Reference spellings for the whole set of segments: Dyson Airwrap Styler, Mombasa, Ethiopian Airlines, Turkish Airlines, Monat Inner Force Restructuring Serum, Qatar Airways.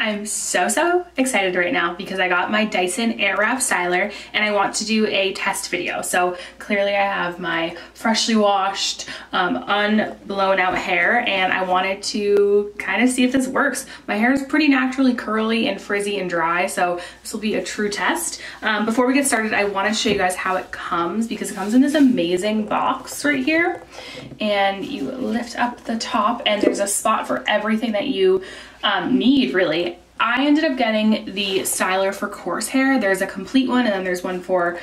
I'm so excited right now because I got my Dyson Airwrap Styler and I want to do a test video. So clearly I have my freshly washed, unblown out hair, and I wanted to kind of see if this works. My hair is pretty naturally curly and frizzy and dry, so this will be a true test. Before we get started, I want to show you guys how it comes, because it comes in this amazing box right here, and you lift up the top and there's a spot for everything that you need, really. I ended up getting the styler for coarse hair. There's a complete one, and then there's one for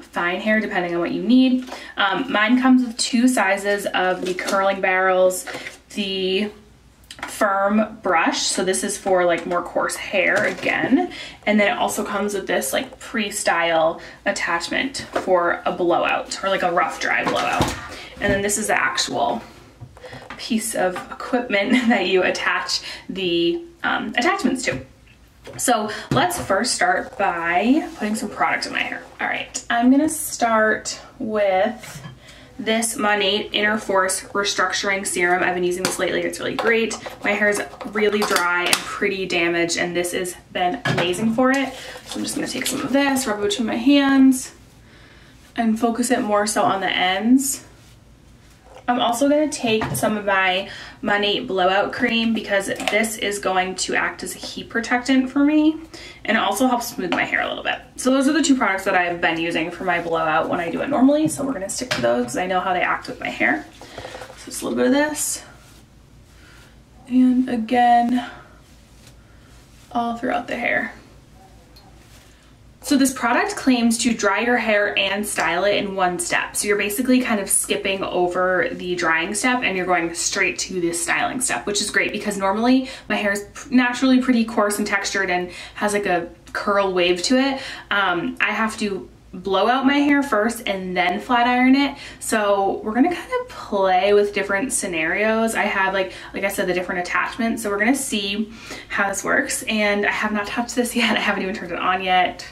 fine hair, depending on what you need. Mine comes with two sizes of the curling barrels, the firm brush, so this is for like more coarse hair again, and then it also comes with this like pre-style attachment for a blowout, or like a rough dry blowout. And then this is the actual piece of equipment that you attach the attachments to. So let's first start by putting some product in my hair. All right, I'm gonna start with this Monat Inner Force Restructuring Serum. I've been using this lately, it's really great. My hair is really dry and pretty damaged, and this has been amazing for it. So I'm just gonna take some of this, rub it between my hands, and focus it more so on the ends. I'm also going to take some of my Monat blowout cream, because this is going to act as a heat protectant for me, and it also helps smooth my hair a little bit. So those are the two products that I've been using for my blowout when I do it normally, so we're going to stick to those because I know how they act with my hair. So just a little bit of this, and again, all throughout the hair. So this product claims to dry your hair and style it in one step. So you're basically kind of skipping over the drying step and you're going straight to this styling step, which is great, because normally my hair is naturally pretty coarse and textured and has like a curl wave to it. I have to blow out my hair first and then flat iron it. So we're gonna kind of play with different scenarios. I have like I said, the different attachments. So we're gonna see how this works. And I have not touched this yet. I haven't even turned it on yet.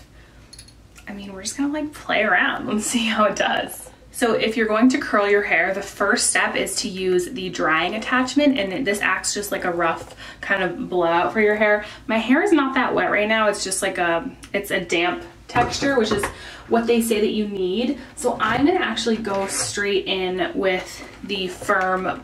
I mean, we're just gonna like play around and see how it does. So if you're going to curl your hair, the first step is to use the drying attachment, and this acts just like a rough kind of blowout for your hair. My hair is not that wet right now. It's just like it's a damp texture, which is what they say that you need. So I'm gonna actually go straight in with the firm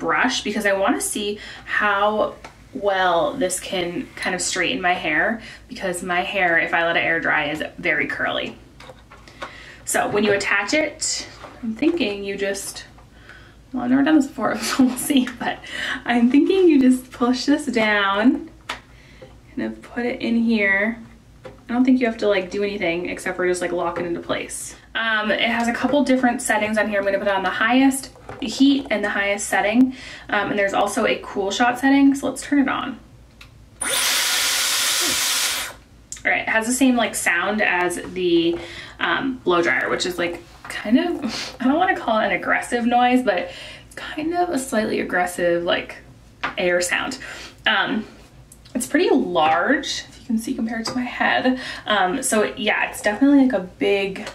brush, because I wanna see how well this can kind of straighten my hair, because my hair, if I let it air dry, is very curly. So when you attach it, I'm thinking you just, well, I've never done this before, so we'll see, but I'm thinking you just push this down, kind of put it in here. I don't think you have to like do anything except for just like lock it into place. It has a couple different settings on here. I'm gonna put on the highest heat and the highest setting. And there's also a cool shot setting, so let's turn it on. All right, it has the same like sound as the blow dryer, which is like kind of, I don't wanna call it an aggressive noise, but kind of a slightly aggressive like air sound. It's pretty large, if you can see, compared to my head. So yeah, it's definitely like a big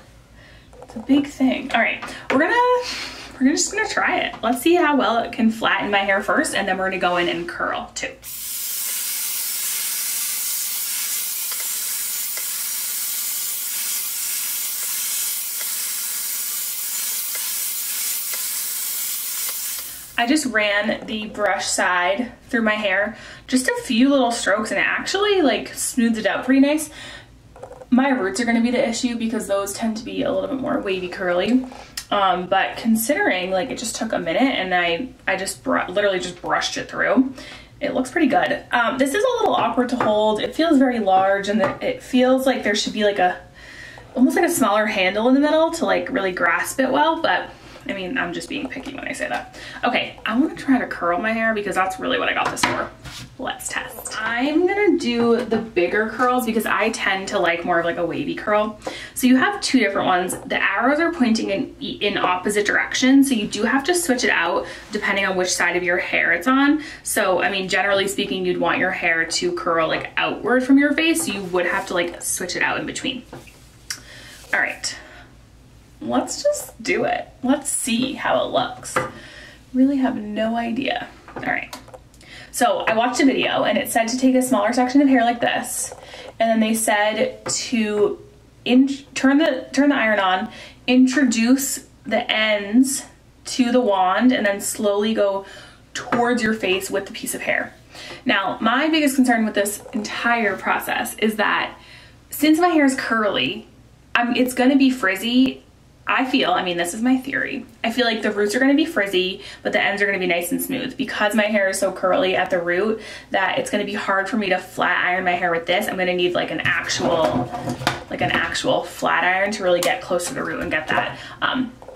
thing. All right, we're just gonna try it. Let's see how well it can flatten my hair first, and then we're gonna go in and curl too. I just ran the brush side through my hair, just a few little strokes, and it actually like smoothed it out pretty nice. My roots are gonna be the issue, because those tend to be a little bit more wavy curly. But considering like it just took a minute, and I just literally just brushed it through, it looks pretty good. This is a little awkward to hold. It feels very large, and it feels like there should be like almost like a smaller handle in the middle to like really grasp it well, but I mean, I'm just being picky when I say that. Okay, I wanna try to curl my hair, because that's really what I got this for. Let's test. I'm gonna do the bigger curls, because I tend to like more of like a wavy curl. So you have two different ones. The arrows are pointing in opposite directions, so you do have to switch it out depending on which side of your hair it's on. So, I mean, generally speaking, you'd want your hair to curl like outward from your face, so you would have to like switch it out in between. All right. Let's just do it. Let's see how it looks. Really have no idea. All right. So I watched a video and it said to take a smaller section of hair like this, and then they said to turn the iron on, introduce the ends to the wand, and then slowly go towards your face with the piece of hair. Now, my biggest concern with this entire process is that since my hair is curly, it's gonna be frizzy. This is my theory. I feel like the roots are gonna be frizzy, but the ends are gonna be nice and smooth. Because my hair is so curly at the root that it's gonna be hard for me to flat iron my hair with this. I'm gonna need like an actual flat iron to really get close to the root and get that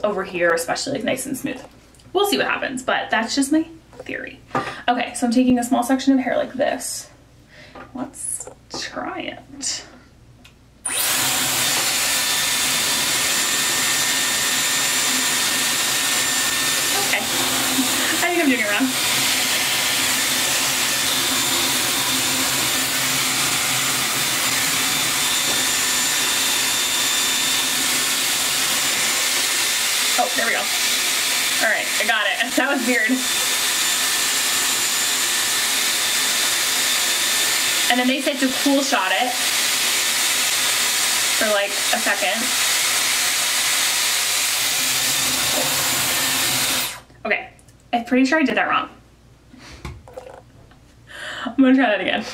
over here, especially like nice and smooth. We'll see what happens, but that's just my theory. Okay, so I'm taking a small section of hair like this. Let's try it. I think I'm doing it wrong. Oh, there we go. All right, I got it. That was weird. And then they said to cool shot it for like a second. I'm pretty sure I did that wrong. I'm gonna try that again.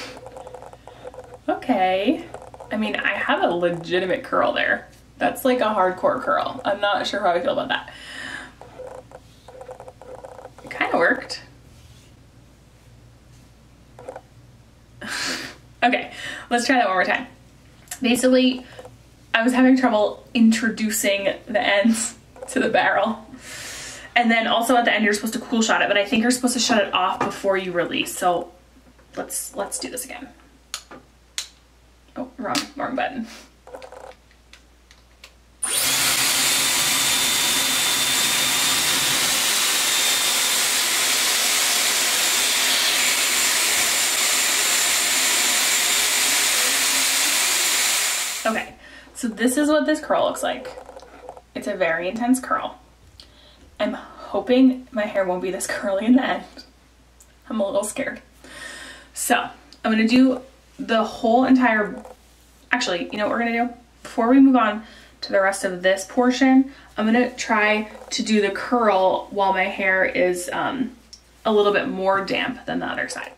Okay. I mean, I have a legitimate curl there. That's like a hardcore curl. I'm not sure how I feel about that. It kind of worked. Okay, let's try that one more time. Basically, I was having trouble introducing the ends to the barrel. And then also at the end, you're supposed to cool shot it, but I think you're supposed to shut it off before you release. So let's do this again. Oh, wrong button. Okay, so this is what this curl looks like. It's a very intense curl. I'm hoping my hair won't be this curly in the end. I'm a little scared. So I'm gonna do the whole entire, actually, you know what we're gonna do? Before we move on to the rest of this portion, I'm gonna try to do the curl while my hair is a little bit more damp than the other side.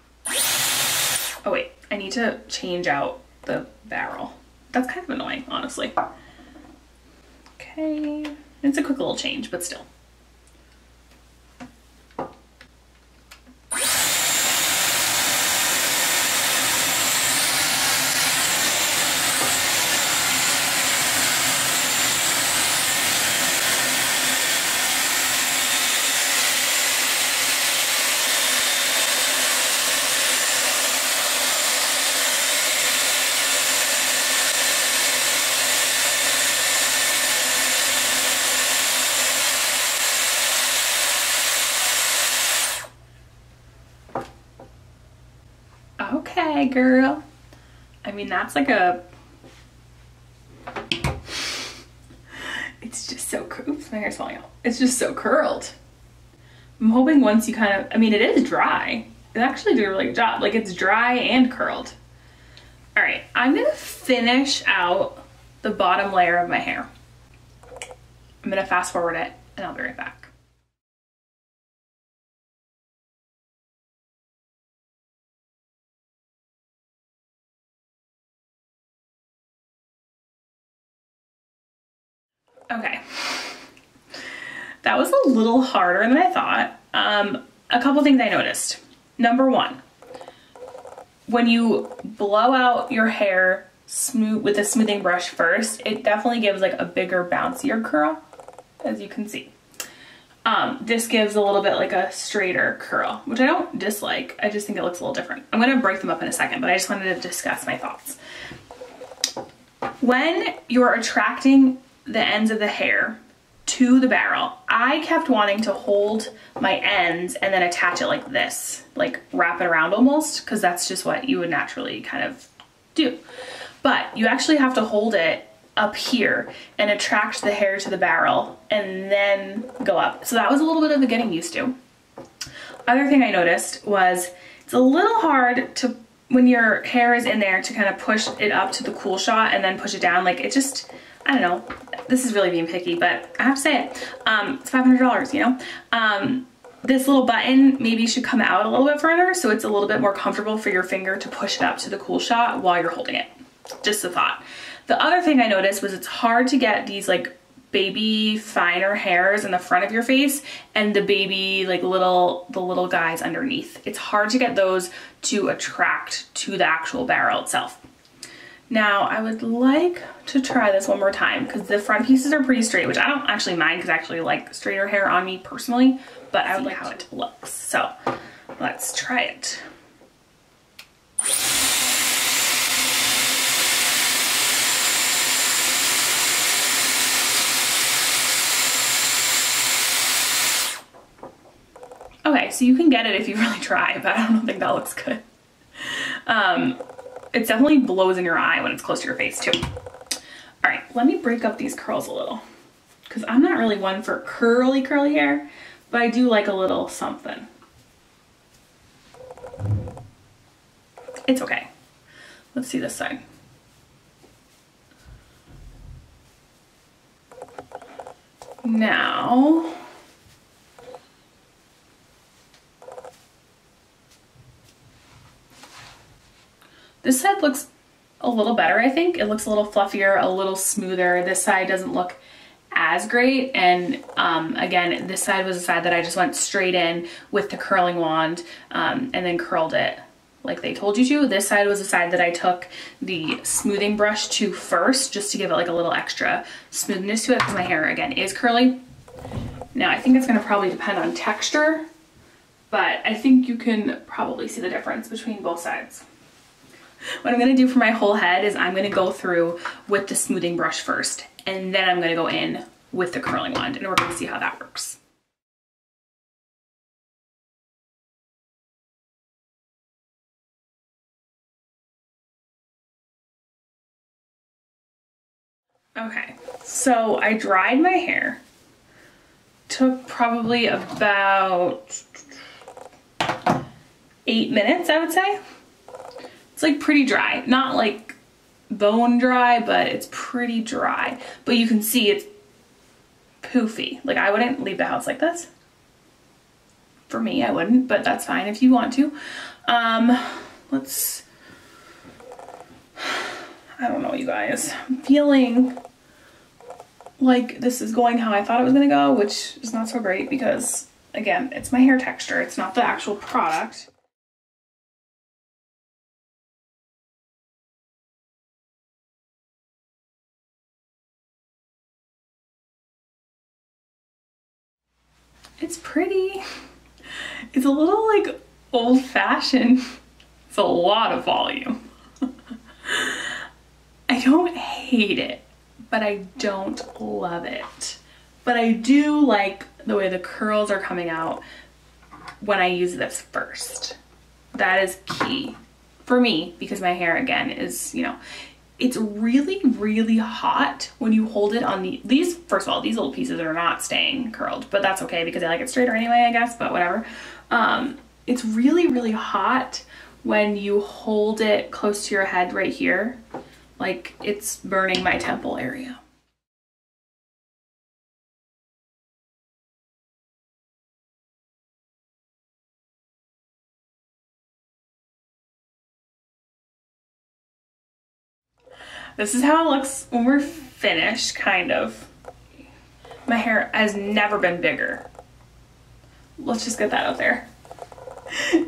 Oh wait, I need to change out the barrel. That's kind of annoying, honestly. Okay, it's a quick little change, but still. Okay, girl. I mean, that's like a... It's just so... Oops, my hair's falling out. It's just so curled. I'm hoping once you kind of... I mean, it is dry. It actually did a really good job. Like, it's dry and curled. All right, I'm gonna finish out the bottom layer of my hair. I'm gonna fast forward it, and I'll be right back. Okay, that was a little harder than I thought. A couple things I noticed. Number one, when you blow out your hair smooth with a smoothing brush first, it definitely gives like a bigger, bouncier curl, as you can see. This gives a little bit like a straighter curl, which I don't dislike. I just think it looks a little different. I'm gonna break them up in a second, but I just wanted to discuss my thoughts. When you're attracting the ends of the hair to the barrel, I kept wanting to hold my ends and then attach it like this, like wrap it around almost, because that's just what you would naturally kind of do. But you actually have to hold it up here and attract the hair to the barrel and then go up. So that was a little bit of a getting used to. Other thing I noticed was It's a little hard to, when your hair is in there, to kind of push it up to the cool shot and then push it down. Like, it just, I don't know. This is really being picky, but I have to say it. It's $500, you know? This little button maybe should come out a little bit further so it's a little bit more comfortable for your finger to push it up to the cool shot while you're holding it. Just a thought. The other thing I noticed was it's hard to get these like baby finer hairs in the front of your face and the baby like the little guys underneath. It's hard to get those to attract to the actual barrel itself. Now I would like to try this one more time because the front pieces are pretty straight, which I don't actually mind because I actually like straighter hair on me personally, but I would like how it looks. So let's try it. Okay, so you can get it if you really try, but I don't think that looks good. It definitely blows in your eye when it's close to your face too. All right, let me break up these curls a little because I'm not really one for curly hair, but I do like a little something. It's okay. Let's see this side. Now, this side looks a little better, I think. It looks a little fluffier, a little smoother. This side doesn't look as great. And again, this side was a side that I just went straight in with the curling wand and then curled it like they told you to. This side was a side that I took the smoothing brush to first just to give it like a little extra smoothness to it because my hair, again, is curly. Now, I think it's gonna probably depend on texture, but I think you can probably see the difference between both sides. What I'm gonna do for my whole head is I'm gonna go through with the smoothing brush first, and then I'm gonna go in with the curling wand, and we're gonna see how that works. Okay, so I dried my hair. Took probably about 8 minutes, I would say. It's like pretty dry, not like bone dry, but it's pretty dry. But you can see it's poofy. Like, I wouldn't leave the house like this. For me, I wouldn't, but that's fine if you want to. Let's, I don't know, you guys. I'm feeling like this is going how I thought it was gonna go, which is not so great because, again, it's my hair texture. It's not the actual product. It's pretty. It's a little like old-fashioned. It's a lot of volume. I don't hate it, but I don't love it. But I do like the way the curls are coming out when I use this first. That is key for me because my hair, again, is, you know, it's really, really hot when you hold it on these, first of all, these little pieces are not staying curled, but that's okay because I like it straighter anyway, I guess, but whatever. It's really, really hot when you hold it close to your head right here. Like, it's burning my temple area. This is how it looks when we're finished, kind of. My hair has never been bigger. Let's just get that out there.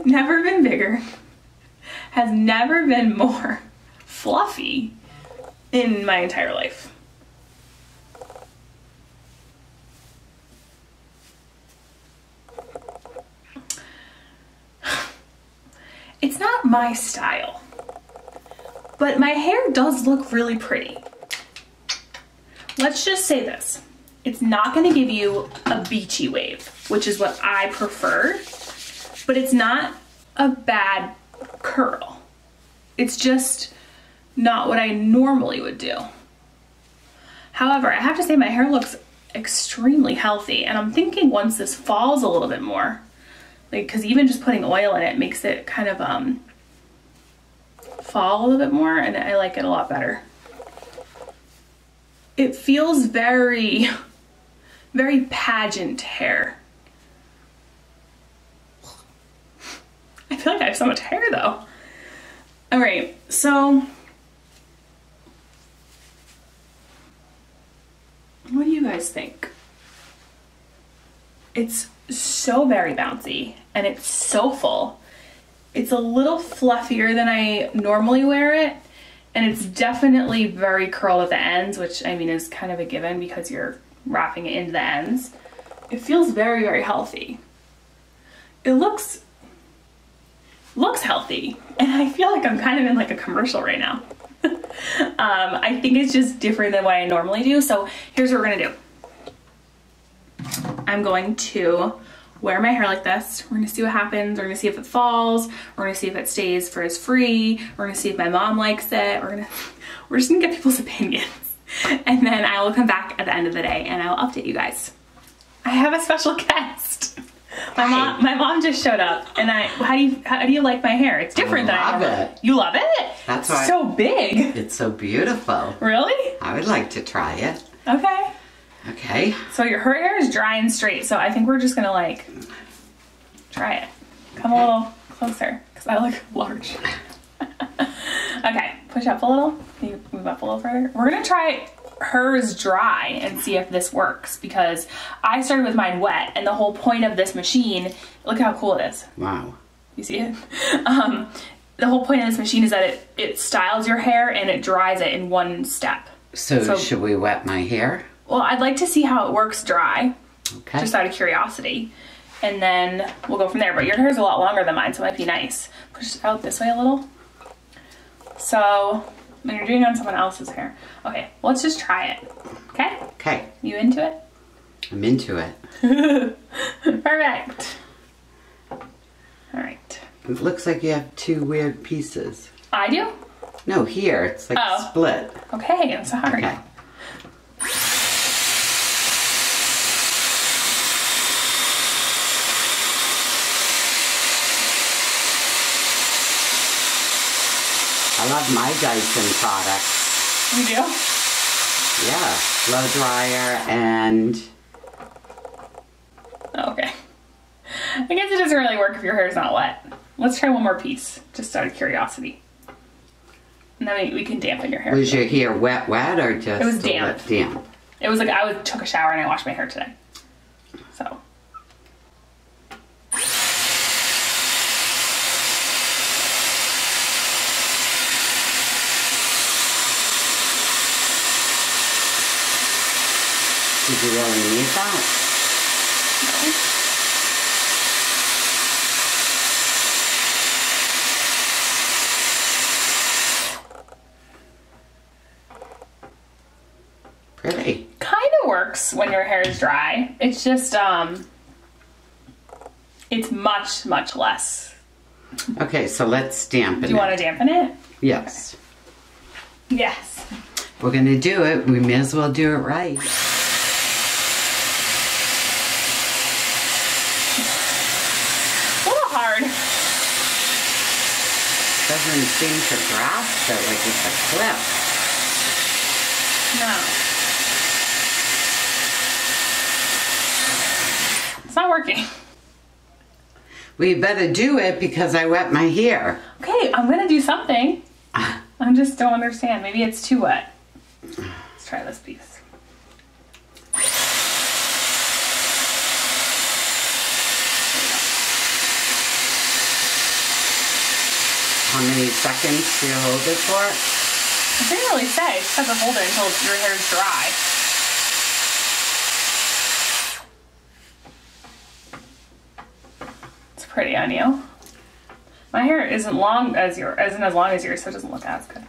Never been bigger. Has never been more fluffy in my entire life. It's not my style. But my hair does look really pretty. Let's just say this. It's not gonna give you a beachy wave, which is what I prefer, but it's not a bad curl. It's just not what I normally would do. However, I have to say my hair looks extremely healthy, and I'm thinking once this falls a little bit more, like, because even just putting oil in it makes it kind of fall a little bit more, and I like it a lot better. It feels very, very pageant hair. I feel like I have so much hair though. All right, so what do you guys think? It's so very bouncy and it's so full. It's a little fluffier than I normally wear it, and it's definitely very curled at the ends, which I mean is kind of a given because you're wrapping it into the ends. It feels very, very healthy. It looks healthy, and I feel like I'm kind of in like a commercial right now. I think it's just different than what I normally do. So here's what we're gonna do. I'm going to wear my hair like this. We're gonna see what happens. We're gonna see if it falls. We're gonna see if it stays for as free. We're gonna see if my mom likes it. We're just gonna get people's opinions. And then I will come back at the end of the day and I'll update you guys. I have a special guest. My mom just showed up, and how do you like my hair? It's different than I love it. You love it? That's why. It's so big. It's so beautiful. Really? I would like to try it. Okay. Okay. So her hair is dry and straight, so I think we're just gonna like try it. Come a little closer, because I look large. Okay, push up a little. Can you move up a little further? We're gonna try hers dry and see if this works, because I started with mine wet, and the whole point of this machine, look how cool it is. Wow. You see it? The whole point of this machine is that it styles your hair and it dries it in one step. So should we wet my hair? Well, I'd like to see how it works dry, okay, just out of curiosity, and then we'll go from there. But your hair's a lot longer than mine, so it might be nice. Push it out this way a little. So when you're doing on someone else's hair. Okay, well, let's just try it, okay? Okay. You into it? I'm into it. Perfect. All right. It looks like you have two weird pieces. I do? No, here, it's like split. Okay, I'm sorry. Okay. I love my Dyson products. You do? Yeah, blow dryer and... Okay. I guess it doesn't really work if your hair's not wet. Let's try one more piece, just out of curiosity. And then we can dampen your hair. Was your hair wet or just... It was damp. Damp. It was like I took a shower and I washed my hair today. So... Did you really need that? No. Pretty. Kind of works when your hair is dry. It's just, it's much, much less. Okay, so let's dampen it. Do you want to dampen it? Yes. Okay. Yes. We're going to do it. We may as well do it right. Doesn't seem to grasp it like it's a clip. No. It's not working. We better do it because I wet my hair. Okay, I'm gonna do something. I just don't understand. Maybe it's too wet. Let's try this piece. How many seconds do you hold it for? I didn't really say. You just have to hold it until your hair is dry. It's pretty on you. My hair isn't long as yours, so it doesn't look as good.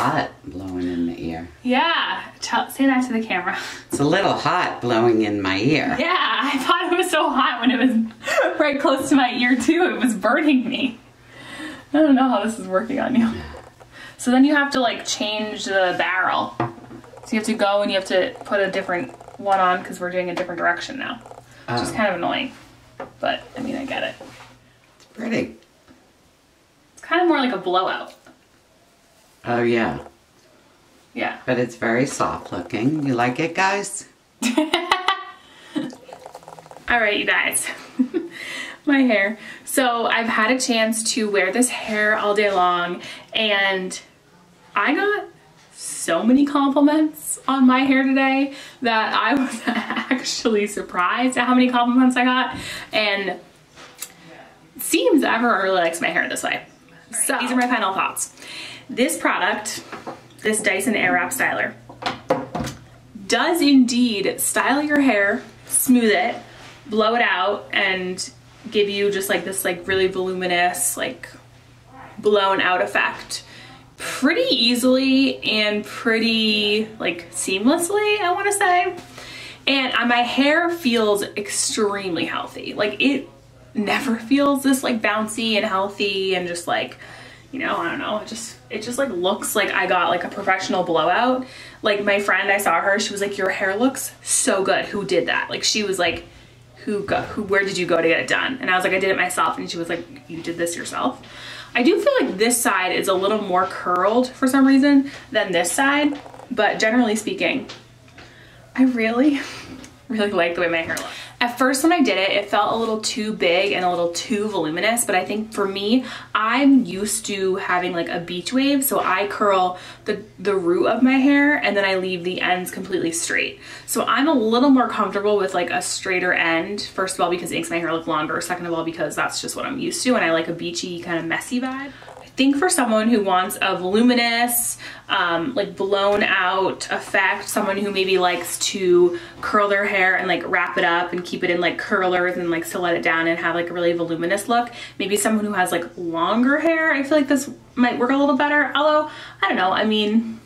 Hot blowing in the ear. here. Yeah, say that to the camera. It's a little hot blowing in my ear. Yeah, I thought it was so hot when it was right close to my ear too. It was burning me. I don't know how this is working on you. So then you have to like change the barrel. So you have to go and you have to put a different one on because we're doing a different direction now. Oh. Which is kind of annoying, but I mean, I get it. It's pretty. It's kind of more like a blowout. Oh yeah. Yeah. But it's very soft looking. You like it, guys? All right, you guys. My hair. So I've had a chance to wear this hair all day long and I got so many compliments on my hair today that I was actually surprised at how many compliments I got, and it seems everyone really likes my hair this way. So these are my final thoughts. This product, this Dyson Airwrap Styler, does indeed style your hair, smooth it, blow it out, and give you just like this like really voluminous like blown out effect pretty easily and pretty like seamlessly, I want to say. And my hair feels extremely healthy. Like it never feels this like bouncy and healthy and just like, you know, I don't know, it just like looks like I got like a professional blowout. Like my friend, I saw her, she was like, your hair looks so good, who did that? Like she was like, where did you go to get it done? And I was like, I did it myself. And she was like, you did this yourself? I do feel like this side is a little more curled for some reason than this side, but generally speaking, I really, really like the way my hair looks. At first when I did it, it felt a little too big and a little too voluminous, but I think for me, I'm used to having like a beach wave, so I curl the root of my hair and then I leave the ends completely straight. So I'm a little more comfortable with like a straighter end, first of all because it makes my hair look longer, second of all because that's just what I'm used to and I like a beachy kind of messy vibe. I think for someone who wants a voluminous, like blown out effect, someone who maybe likes to curl their hair and like wrap it up and keep it in like curlers and like still let it down and have like a really voluminous look, maybe someone who has like longer hair, I feel like this might work a little better. Although, I don't know, I mean,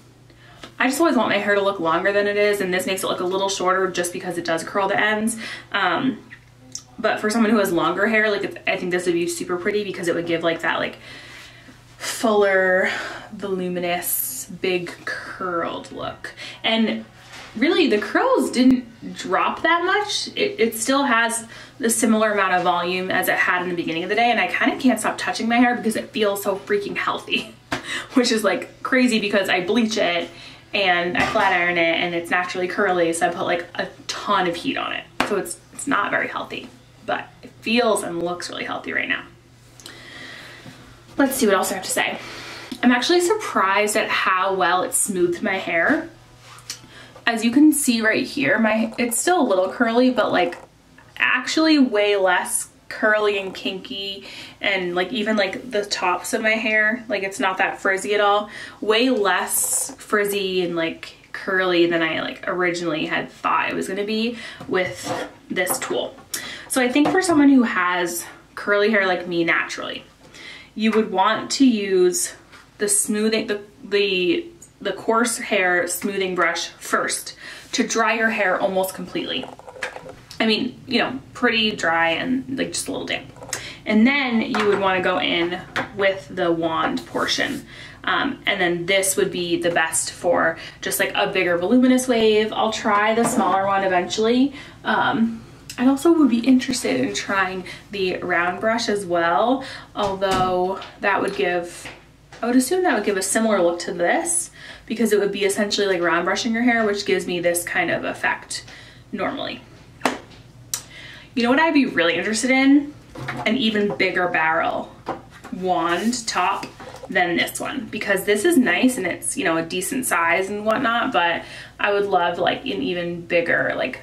I just always want my hair to look longer than it is, and this makes it look a little shorter just because it does curl the ends. But for someone who has longer hair, like it's, I think this would be super pretty because it would give like that like fuller, voluminous, big curled look. And really the curls didn't drop that much. It still has the similar amount of volume as it had in the beginning of the day, and I kind of can't stop touching my hair because it feels so freaking healthy, which is like crazy because I bleach it and I flat iron it and it's naturally curly, so I put like a ton of heat on it. So it's not very healthy, but it feels and looks really healthy right now. Let's see what else I have to say. I'm actually surprised at how well it smoothed my hair. As you can see right here, it's still a little curly, but like actually way less curly and kinky, and like even like the tops of my hair, like it's not that frizzy at all. Way less frizzy and like curly than I like originally had thought it was gonna be with this tool. So I think for someone who has curly hair like me naturally, you would want to use the smoothing, the coarse hair smoothing brush first to dry your hair almost completely. I mean, you know, pretty dry and like just a little damp. And then you would want to go in with the wand portion. And then this would be the best for just like a bigger voluminous wave. I'll try the smaller one eventually. I also would be interested in trying the round brush as well, although that would give, I would assume that would give a similar look to this because it would be essentially like round brushing your hair, which gives me this kind of effect normally. You know what I'd be really interested in? An even bigger barrel wand top than this one, because this is nice and it's, you know, a decent size and whatnot, but I would love like an even bigger, like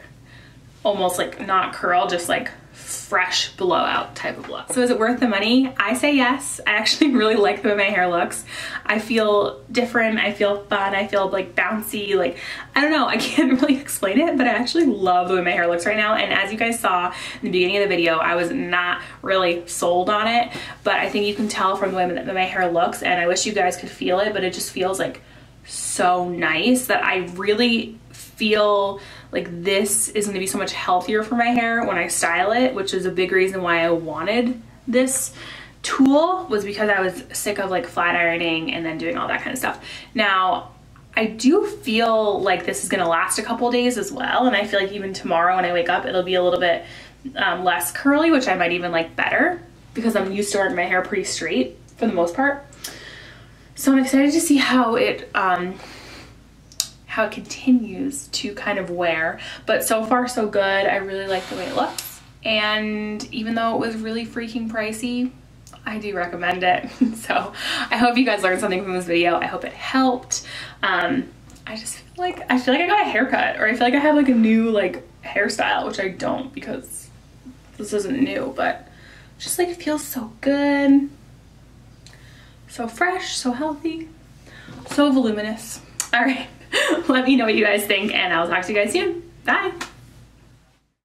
almost like not curl, just like fresh blowout type of look. So is it worth the money? I say yes. I actually really like the way my hair looks. I feel different, I feel fun, I feel like bouncy, like I don't know, I can't really explain it, but I actually love the way my hair looks right now. And as you guys saw in the beginning of the video, I was not really sold on it, but I think you can tell from the way that my hair looks, and I wish you guys could feel it, but it just feels like so nice that I really feel like this is going to be so much healthier for my hair when I style it, which is a big reason why I wanted this tool, was because I was sick of like flat ironing and then doing all that kind of stuff. Now, I do feel like this is going to last a couple days as well, and I feel like even tomorrow when I wake up it'll be a little bit less curly, which I might even like better because I'm used to wearing my hair pretty straight for the most part. So I'm excited to see how it continues to kind of wear, but so far so good. I really like the way it looks, and even though it was really freaking pricey, I do recommend it. So I hope you guys learned something from this video. I hope it helped. I just feel like I got a haircut, or I feel like I have like a new like hairstyle, which I don't because this isn't new, but just like it feels so good, so fresh, so healthy, so voluminous. All right. Let me know what you guys think, and I'll talk to you guys soon. Bye.